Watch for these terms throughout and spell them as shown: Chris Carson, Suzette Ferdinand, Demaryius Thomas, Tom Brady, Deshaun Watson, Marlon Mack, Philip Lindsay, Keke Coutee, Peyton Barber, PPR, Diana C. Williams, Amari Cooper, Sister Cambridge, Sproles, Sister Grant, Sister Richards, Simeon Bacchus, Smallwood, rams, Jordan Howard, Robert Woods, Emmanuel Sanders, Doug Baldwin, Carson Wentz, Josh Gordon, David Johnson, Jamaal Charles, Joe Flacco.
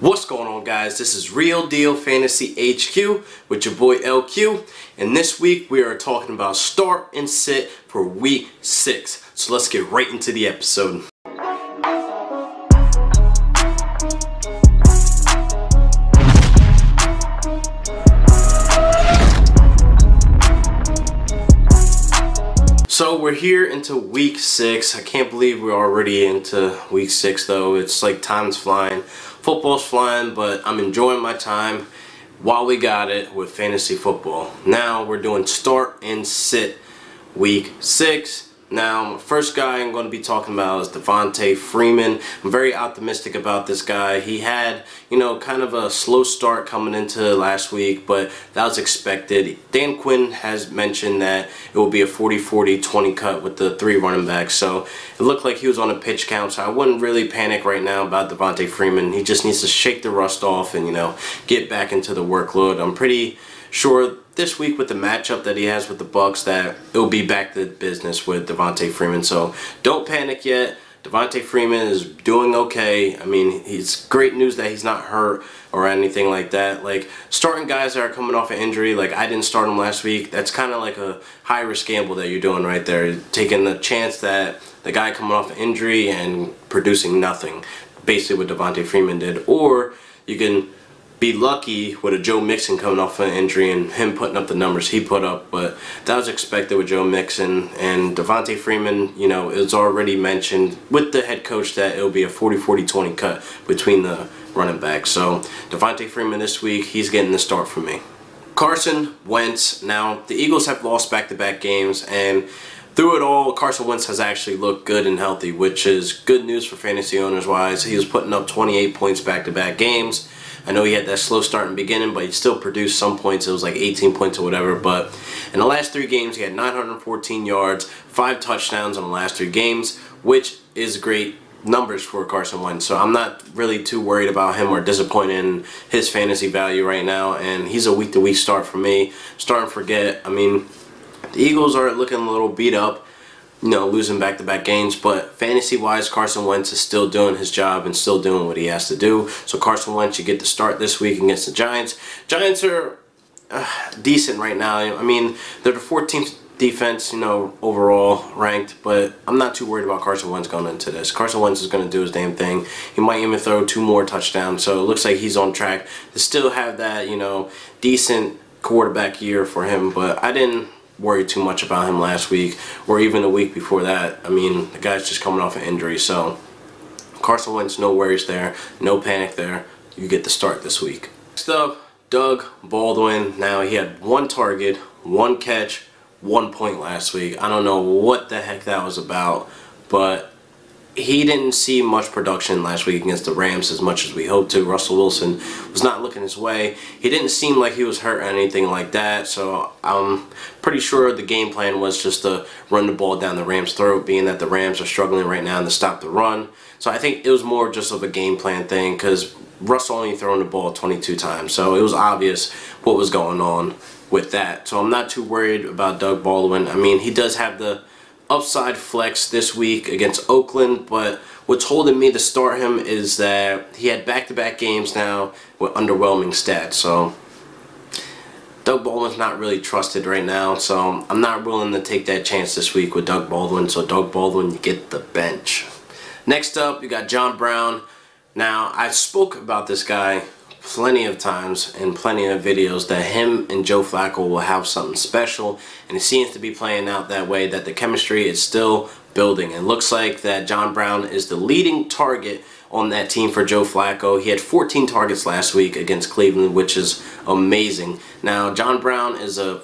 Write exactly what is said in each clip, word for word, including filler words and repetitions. What's going on, guys? This is Real Deal Fantasy H Q with your boy L Q, and this week we are talking about start and sit for week six. So let's get right into the episode. So we're here into week six. I can't believe we're already into week six though. It's like time's flying. Football's flying, but I'm enjoying my time while we got it with fantasy football. Now we're doing start and sit week six. Now, my first guy I'm going to be talking about is Devonta Freeman. I'm very optimistic about this guy. He had, you know, kind of a slow start coming into last week, but that was expected. Dan Quinn has mentioned that it will be a forty forty twenty cut with the three running backs, so it looked like he was on a pitch count, so I wouldn't really panic right now about Devonta Freeman. He just needs to shake the rust off and, you know, get back into the workload. I'm pretty sure this week with the matchup that he has with the Bucks that it'll be back to business with Devonta Freeman, so don't panic yet. Devonta Freeman is doing okay. I mean, it's great news that he's not hurt or anything like that. Like, starting guys that are coming off an injury, like I didn't start him last week, that's kind of like a high risk gamble that you're doing right there, taking the chance that the guy coming off an injury and producing nothing, basically what Devonta Freeman did. Or you can be lucky with a Joe Mixon coming off an injury and him putting up the numbers he put up, but that was expected with Joe Mixon. And Devonta Freeman, you know, it's already mentioned with the head coach that it'll be a forty forty twenty cut between the running backs. So Devonta Freeman this week, he's getting the start for me. Carson Wentz. Now, the Eagles have lost back-to-back games, and through it all, Carson Wentz has actually looked good and healthy, which is good news for fantasy owners-wise. He was putting up twenty-eight points back-to-back games. I know he had that slow start in the beginning, but he still produced some points. It was like eighteen points or whatever. But in the last three games, he had nine hundred fourteen yards, five touchdowns in the last three games, which is great numbers for Carson Wentz. So I'm not really too worried about him or disappointed in his fantasy value right now. And he's a week-to-week start for me. Start and forget. I mean, the Eagles are looking a little beat up, you know, losing back-to-back games, but fantasy-wise, Carson Wentz is still doing his job and still doing what he has to do. So Carson Wentz, you get the start this week against the Giants. Giants are uh, decent right now. I mean, they're the fourteenth defense, you know, overall ranked, but I'm not too worried about Carson Wentz going into this. Carson Wentz is going to do his damn thing. He might even throw two more touchdowns, so it looks like he's on track to still have that, you know, decent quarterback year for him, but I didn't worried too much about him last week or even the week before that. I mean, the guy's just coming off an injury, so Carson Wentz, no worries there, no panic there. You get the start this week. Next up, Doug Baldwin. Now, he had one target, one catch, one point last week. I don't know what the heck that was about, but he didn't see much production last week against the Rams as much as we hoped to. Russell Wilson was not looking his way. He didn't seem like he was hurt or anything like that, so I'm pretty sure the game plan was just to run the ball down the Rams' throat, being that the Rams are struggling right now and to stop the run. So I think it was more just of a game plan thing because Russell only thrown the ball twenty-two times, so it was obvious what was going on with that. So I'm not too worried about Doug Baldwin. I mean, he does have the upside flex this week against Oakland, but what's holding me to start him is that he had back-to-back games now with underwhelming stats. So Doug Baldwin's not really trusted right now, so I'm not willing to take that chance this week with Doug Baldwin. So Doug Baldwin, you get the bench. Next up, you got John Brown. Now, I spoke about this guy plenty of times and plenty of videos that him and Joe Flacco will have something special, and it seems to be playing out that way, that the chemistry is still building. It looks like that John Brown is the leading target on that team for Joe Flacco. He had fourteen targets last week against Cleveland, which is amazing. Now, John Brown is a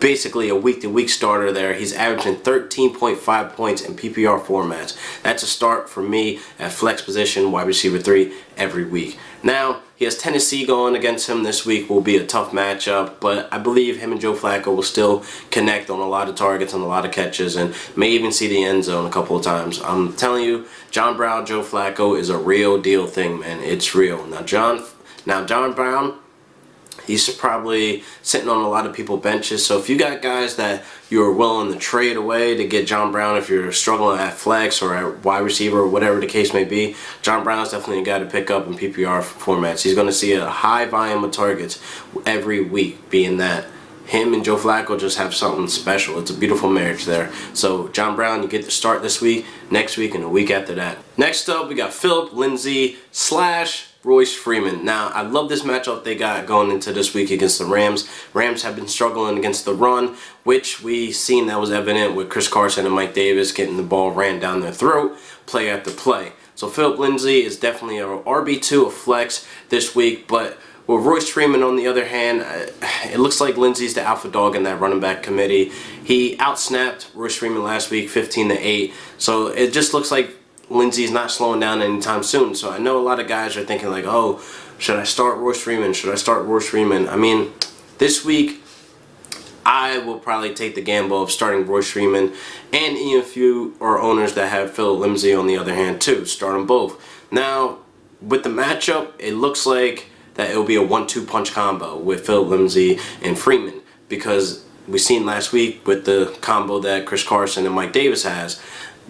basically a week-to-week starter there. He's averaging thirteen point five points in P P R formats. That's a start for me at flex position, wide receiver three, every week. Now, he has Tennessee going against him this week. Will be a tough matchup, but I believe him and Joe Flacco will still connect on a lot of targets and a lot of catches and may even see the end zone a couple of times. I'm telling you, John Brown, Joe Flacco is a real deal thing, man. It's real. Now, John, now John Brown, He's probably sitting on a lot of people's benches. So if you got guys that you're willing to trade away to get John Brown, if you're struggling at flex or at wide receiver or whatever the case may be, John Brown's definitely a guy to pick up in P P R formats. He's going to see a high volume of targets every week, being that him and Joe Flacco just have something special. It's a beautiful marriage there. So John Brown, you get to start this week, next week, and the week after that. Next up, we got Philip Lindsay slash Royce Freeman. Now, I love this matchup they got going into this week against the Rams. Rams have been struggling against the run, which we seen that was evident with Chris Carson and Mike Davis getting the ball ran down their throat, play after play. So Philip Lindsay is definitely a R B two, a flex this week, but well, Royce Freeman, on the other hand, it looks like Lindsay's the alpha dog in that running back committee. He outsnapped Royce Freeman last week, fifteen to eight. So it just looks like Lindsay's not slowing down anytime soon. So I know a lot of guys are thinking like, oh, should I start Royce Freeman? Should I start Royce Freeman? I mean, this week, I will probably take the gamble of starting Royce Freeman, and even if you are owners that have Philip Lindsay on the other hand too, start them both. Now, with the matchup, it looks like that it'll be a one two punch combo with Philip Lindsay and Freeman, because we seen last week with the combo that Chris Carson and Mike Davis has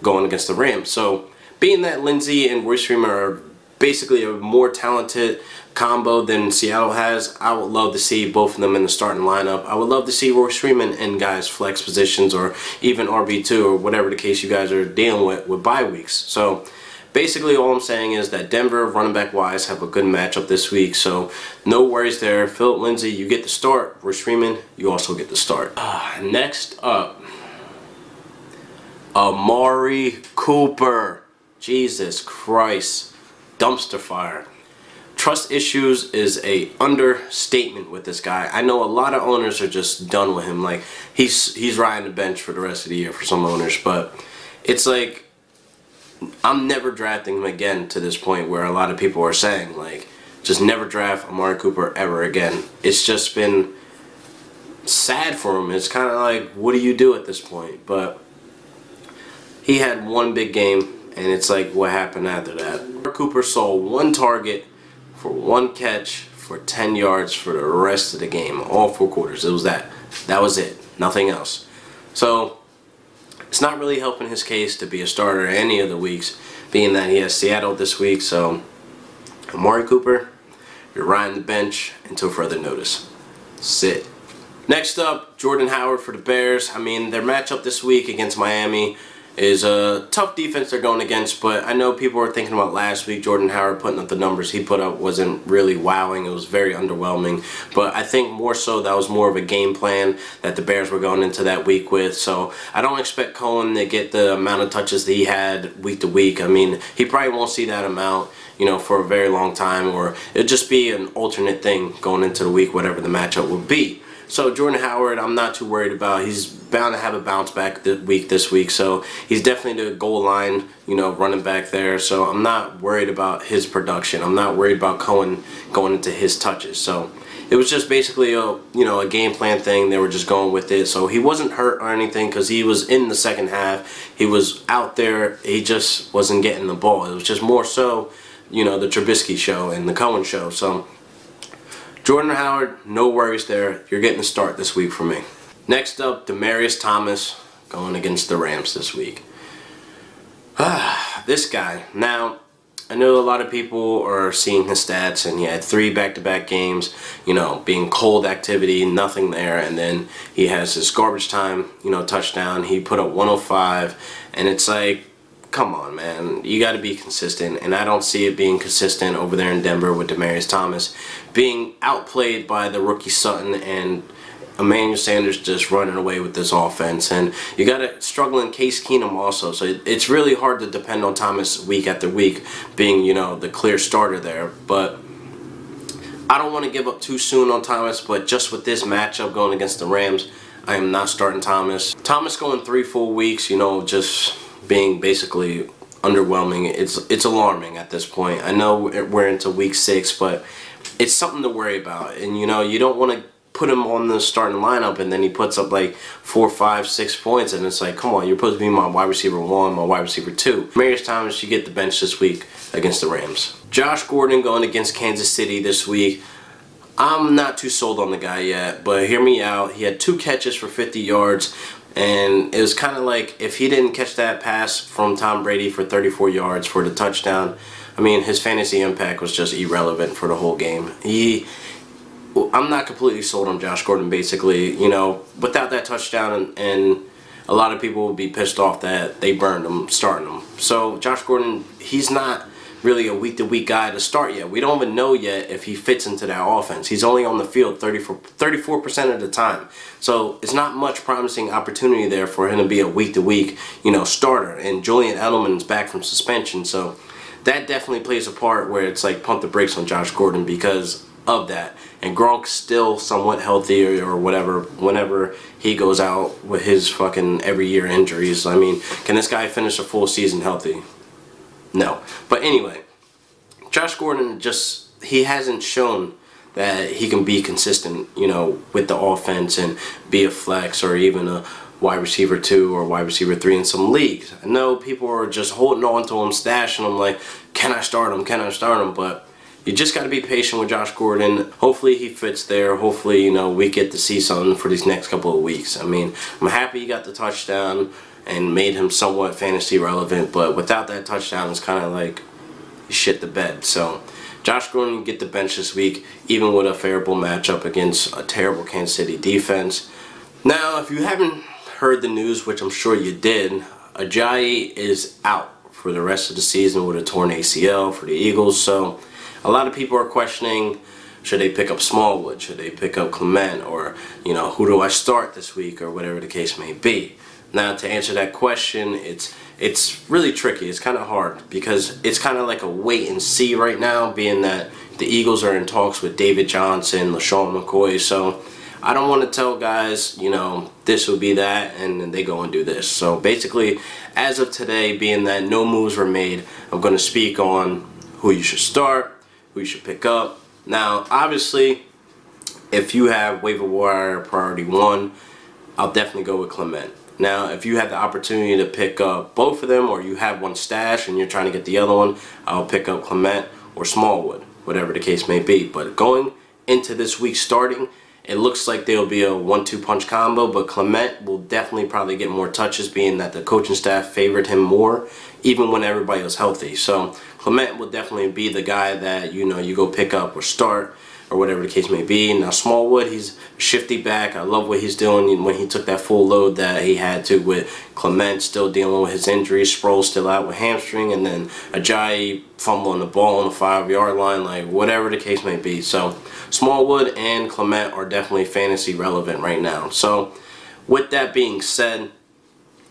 going against the Rams. So being that Lindsay and Royce Freeman are basically a more talented combo than Seattle has, I would love to see both of them in the starting lineup. I would love to see Royce Freeman in guys flex positions or even R B two or whatever the case you guys are dealing with with bye weeks. So basically, all I'm saying is that Denver, running back-wise, have a good matchup this week, so no worries there. Philip Lindsay, you get the start. Royce Freeman, you also get the start. Uh, next up, Amari Cooper. Jesus Christ. Dumpster fire. Trust issues is a understatement with this guy. I know a lot of owners are just done with him. Like, he's, he's riding the bench for the rest of the year for some owners, but it's like, I'm never drafting him again, to this point where a lot of people are saying, like, just never draft Amari Cooper ever again. It's just been sad for him. It's kind of like, what do you do at this point? But he had one big game, and it's like, what happened after that? Amari Cooper saw one target for one catch for ten yards for the rest of the game, all four quarters. It was that. That was it. Nothing else. So it's not really helping his case to be a starter any of the weeks, being that he has Seattle this week. So Amari Cooper, you're riding the bench until further notice. Sit. Next up, Jordan Howard for the Bears. I mean, their matchup this week against Miami is a tough defense they're going against, but I know people are thinking about last week. Jordan Howard putting up the numbers he put up wasn't really wowing. It was very underwhelming, but I think more so that was more of a game plan that the Bears were going into that week with. So I don't expect Cohen to get the amount of touches that he had week to week. I mean, he probably won't see that amount, you know, for a very long time, or it'll just be an alternate thing going into the week, whatever the matchup will be. So Jordan Howard, I'm not too worried about. He's bound to have a bounce back this week this week. So he's definitely the goal line, you know, running back there. So I'm not worried about his production. I'm not worried about Cohen going into his touches. So it was just basically a, you know, a game plan thing. They were just going with it. So he wasn't hurt or anything, because he was in the second half. He was out there. He just wasn't getting the ball. It was just more so, you know, the Trubisky show and the Cohen show. So Jordan Howard, no worries there. You're getting a start this week for me. Next up, Demaryius Thomas going against the Rams this week. Ah, this guy. Now, I know a lot of people are seeing his stats, and he had three back-to-back games, you know, being cold activity, nothing there, and then he has his garbage time, you know, touchdown. He put up one oh five, and it's like, come on, man. You got to be consistent, and I don't see it being consistent over there in Denver with Demaryius Thomas being outplayed by the rookie Sutton and Emmanuel Sanders just running away with this offense. And you got to struggle in Case Keenum also. So it's really hard to depend on Thomas week after week being, you know, the clear starter there. But I don't want to give up too soon on Thomas, but just with this matchup going against the Rams, I am not starting Thomas. Thomas going three full weeks, you know, just being basically underwhelming, it's it's alarming at this point. I know we're into week six, but it's something to worry about. And you know, you don't want to put him on the starting lineup and then he puts up like four, five, six points, and it's like, come on, you're supposed to be my wide receiver one, my wide receiver two. Demaryius Thomas, you get the bench this week against the Rams. Josh Gordon going against Kansas City this week. I'm not too sold on the guy yet, but hear me out. He had two catches for fifty yards, and it was kind of like if he didn't catch that pass from Tom Brady for thirty-four yards for the touchdown, I mean, his fantasy impact was just irrelevant for the whole game. He, I'm not completely sold on Josh Gordon, basically. You know, without that touchdown, and, and a lot of people would be pissed off that they burned him, starting him. So Josh Gordon, he's not really a week-to-week guy to start yet. We don't even know yet if he fits into that offense. He's only on the field thirty-four percent of the time. So it's not much promising opportunity there for him to be a week-to-week, you know, starter. And Julian Edelman's back from suspension. So that definitely plays a part where it's like pump the brakes on Josh Gordon because of that. And Gronk's still somewhat healthy or, or whatever whenever he goes out with his fucking every year injuries. I mean, can this guy finish a full season healthy? No. But anyway, Josh Gordon just, he hasn't shown that he can be consistent, you know, with the offense and be a flex or even a wide receiver two or wide receiver three in some leagues. I know people are just holding on to him, stashing him like, can I start him, can I start him? But you just got to be patient with Josh Gordon. Hopefully he fits there. Hopefully, you know, we get to see something for these next couple of weeks. I mean, I'm happy he got the touchdown and made him somewhat fantasy relevant, but without that touchdown, it's kind of like shit the bed. So Josh Gordon can get the bench this week, even with a favorable matchup against a terrible Kansas City defense. Now, if you haven't heard the news, which I'm sure you did, Ajayi is out for the rest of the season with a torn A C L for the Eagles. So a lot of people are questioning, should they pick up Smallwood? Should they pick up Clement? Or, you know, who do I start this week? Or whatever the case may be. Now, to answer that question, it's it's really tricky. It's kind of hard because it's kind of like a wait and see right now, being that the Eagles are in talks with David Johnson, LaShawn McCoy. So I don't want to tell guys, you know, this will be that, and then they go and do this. So basically, as of today, being that no moves were made, I'm going to speak on who you should start, who you should pick up. Now, obviously, if you have waiver wire priority one, I'll definitely go with Clement. Now, if you have the opportunity to pick up both of them, or you have one stash and you're trying to get the other one, I'll pick up Clement or Smallwood, whatever the case may be. But going into this week starting, it looks like there'll be a one two punch combo, but Clement will definitely probably get more touches, being that the coaching staff favored him more, even when everybody was healthy. So Clement will definitely be the guy that, you know, you go pick up or start, or whatever the case may be. Now Smallwood, he's shifty back. I love what he's doing when he took that full load that he had to, with Clement still dealing with his injuries, Sproles still out with hamstring, and then Ajayi fumbling the ball on the five-yard line, like whatever the case may be. So Smallwood and Clement are definitely fantasy relevant right now. So with that being said,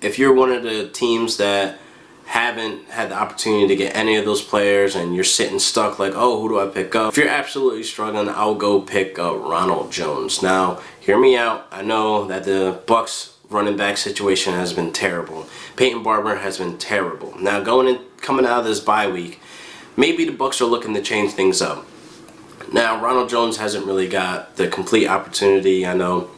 if you're one of the teams that haven't had the opportunity to get any of those players and you're sitting stuck like, oh, who do I pick up? If you're absolutely struggling, I'll go pick up Ronald Jones. Now, hear me out. I know that the Bucs running back situation has been terrible. Peyton Barber has been terrible. Now, going in, coming out of this bye week, maybe the Bucs are looking to change things up. Now, Ronald Jones hasn't really got the complete opportunity. I know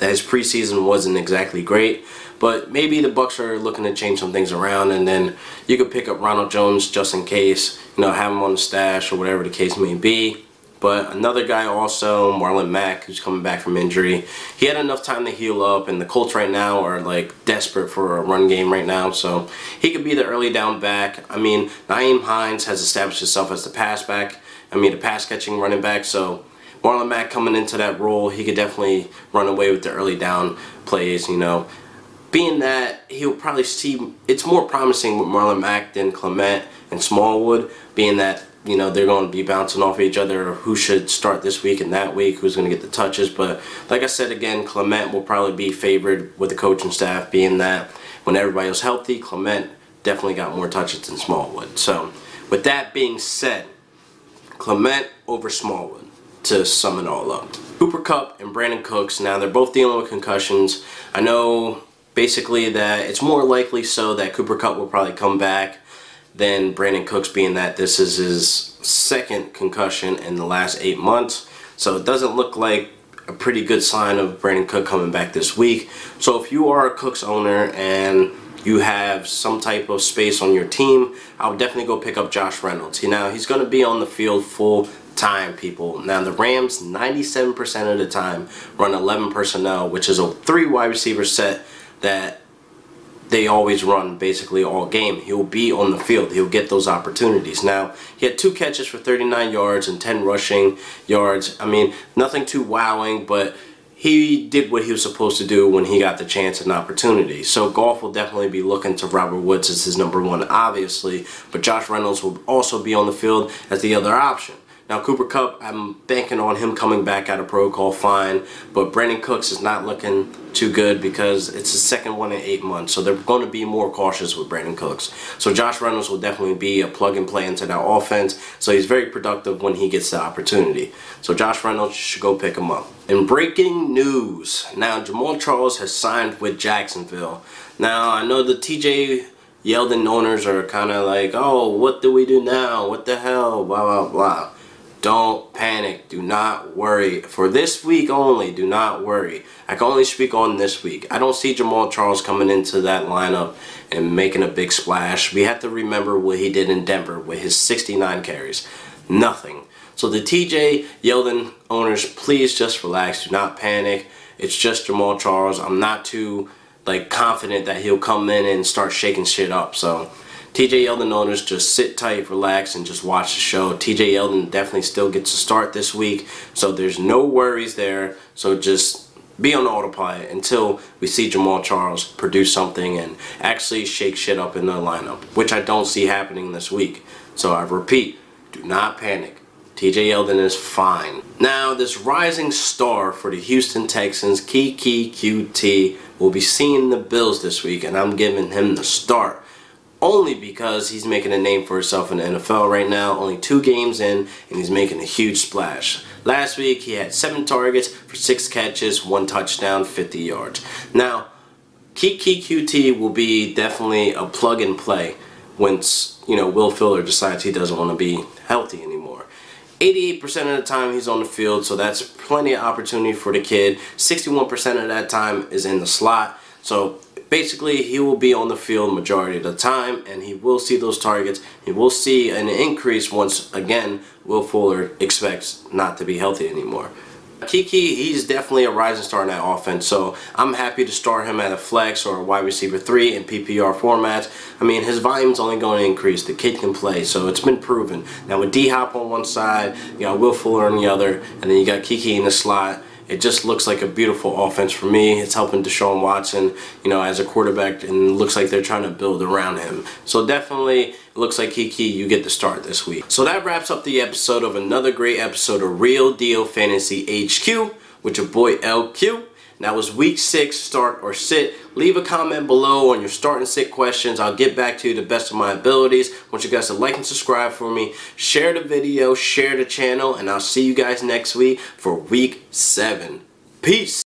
that his preseason wasn't exactly great, but maybe the Bucs are looking to change some things around, and then you could pick up Ronald Jones just in case, you know, have him on the stash or whatever the case may be. But another guy also, Marlon Mack, who's coming back from injury. He had enough time to heal up, and the Colts right now are like desperate for a run game right now, so he could be the early down back. I mean, Nyheim Hines has established himself as the pass back, I mean the pass catching running back, so Marlon Mack coming into that role, he could definitely run away with the early down plays, you know. Being that he'll probably see, it's more promising with Marlon Mack than Clement and Smallwood, being that, you know, they're going to be bouncing off each other, who should start this week and that week, who's going to get the touches. But like I said again, Clement will probably be favored with the coaching staff, being that when everybody was healthy, Clement definitely got more touches than Smallwood. So with that being said, Clement over Smallwood to sum it all up. Cooper Kupp and Brandon Cooks, now they're both dealing with concussions. I know basically that it's more likely so that Cooper Kupp will probably come back than Brandon Cooks, being that this is his second concussion in the last eight months. So it doesn't look like a pretty good sign of Brandon Cook coming back this week. So if you are a Cooks owner and you have some type of space on your team, I would definitely go pick up Josh Reynolds. Now, he's going to be on the field full time, people. Now, the Rams, ninety-seven percent of the time, run eleven personnel, which is a three wide receiver set that they always run basically all game. He'll be on the field. He'll get those opportunities. Now, he had two catches for thirty-nine yards and ten rushing yards. I mean, nothing too wowing, but he did what he was supposed to do when he got the chance and opportunity. So Goff will definitely be looking to Robert Woods as his number one, obviously, but Josh Reynolds will also be on the field as the other option. Now, Cooper Kupp, I'm banking on him coming back out of protocol fine, but Brandon Cooks is not looking too good because it's his second one in eight months, so they're going to be more cautious with Brandon Cooks. So Josh Reynolds will definitely be a plug-and-play into that offense, so he's very productive when he gets the opportunity. So Josh Reynolds should go pick him up. In breaking news, now Jamaal Charles has signed with Jacksonville. Now, I know the T J Yeldon owners are kind of like, oh, what do we do now? What the hell? Blah, blah, blah. Don't panic. Do not worry. For this week only, do not worry. I can only speak on this week. I don't see Jamaal Charles coming into that lineup and making a big splash. We have to remember what he did in Denver with his sixty-nine carries. Nothing. So the T J Yeldon owners, please just relax. Do not panic. It's just Jamaal Charles. I'm not too like confident that he'll come in and start shaking shit up. So T J Yeldon owners, just sit tight, relax, and just watch the show. T J Yeldon definitely still gets a start this week, so there's no worries there. So just be on autopilot until we see Jamaal Charles produce something and actually shake shit up in the lineup, which I don't see happening this week. So I repeat, do not panic. T J Yeldon is fine. Now, this rising star for the Houston Texans, Keke Coutee, will be seeing the Bills this week, and I'm giving him the start. Only because he's making a name for himself in the N F L right now, only two games in, and he's making a huge splash. Last week, he had seven targets for six catches, one touchdown, fifty yards. Now, Keke Coutee will be definitely a plug-and-play once, you know, Will Fuller decides he doesn't want to be healthy anymore. eighty-eight percent of the time he's on the field, so that's plenty of opportunity for the kid. sixty-one percent of that time is in the slot, so basically, he will be on the field majority of the time, and he will see those targets. He will see an increase once, again, Will Fuller expects not to be healthy anymore. Keke, he's definitely a rising star in that offense, so I'm happy to start him at a flex or a wide receiver three in P P R formats. I mean, his volume's only going to increase. The kid can play, so it's been proven. Now, with D-Hop on one side, you got Will Fuller on the other, and then you got Keke in the slot. It just looks like a beautiful offense for me. It's helping Deshaun Watson, you know, as a quarterback, and it looks like they're trying to build around him. So definitely, it looks like Keke, you get the start this week. So that wraps up the episode of another great episode of Real Deal Fantasy H Q with your boy L Q. That was week six, start or sit. Leave a comment below on your start and sit questions. I'll get back to you to the best of my abilities. I want you guys to like and subscribe for me. Share the video, share the channel, and I'll see you guys next week for week seven. Peace.